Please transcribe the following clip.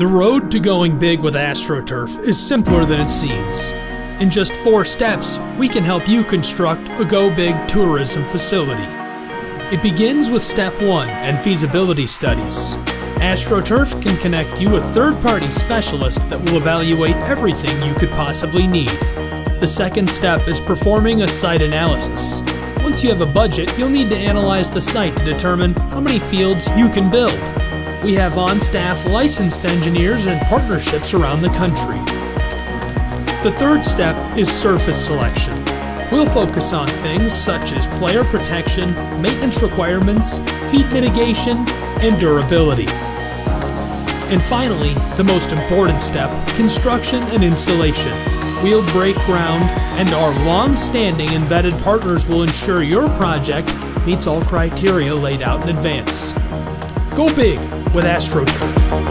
The road to going big with AstroTurf is simpler than it seems. In just 4 steps, we can help you construct a Go Big tourism facility. It begins with Step 1 and feasibility studies. AstroTurf can connect you with third-party specialists that will evaluate everything you could possibly need. The second step is performing a site analysis. Once you have a budget, you'll need to analyze the site to determine how many fields you can build. We have on-staff licensed engineers and partnerships around the country. The third step is surface selection. We'll focus on things such as player protection, maintenance requirements, heat mitigation, and durability. And finally, the most important step, construction and installation. We'll break ground, and our long-standing and vetted partners will ensure your project meets all criteria laid out in advance. Go big with AstroTurf.